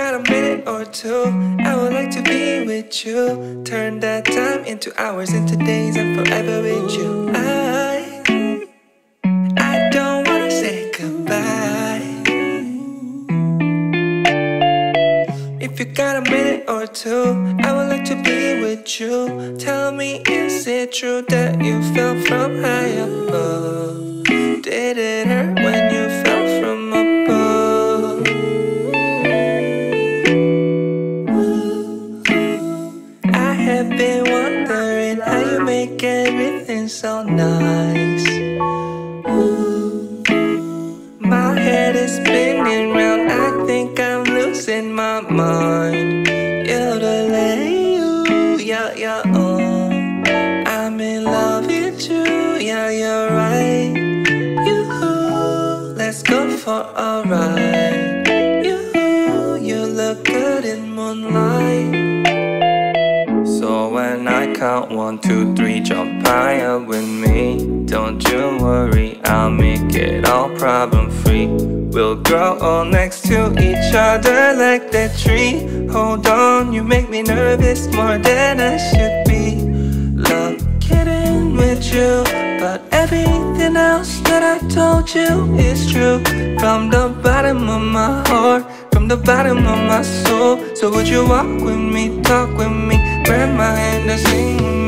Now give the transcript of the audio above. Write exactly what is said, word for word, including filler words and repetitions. got a minute or two, I would like to be with you. Turn that time into hours, into days, and forever with you. I, I don't wanna say goodbye. If you got a minute or two, I would like to be with you. Tell me, is it true that you fell from high above? Did it hurt when you fell? I've been wondering how you make everything so nice. Ooh. My head is spinning round, I think I'm losing my mind. You're the lady, you, yeah, yeah, oh. I'm in love with you, yeah, you're right. You, let's go for a ride. You, you look good in moonlight. So when I count one, two, three, jump higher with me. Don't you worry, I'll make it all problem free. We'll grow all next to each other like that tree. Hold on, you make me nervous more than I should be. Love kidding with you, but everything else that I told you is true. From the bottom of my heart, from the bottom of my soul. So would you walk with me, talk with me, grab my hand and sing with me?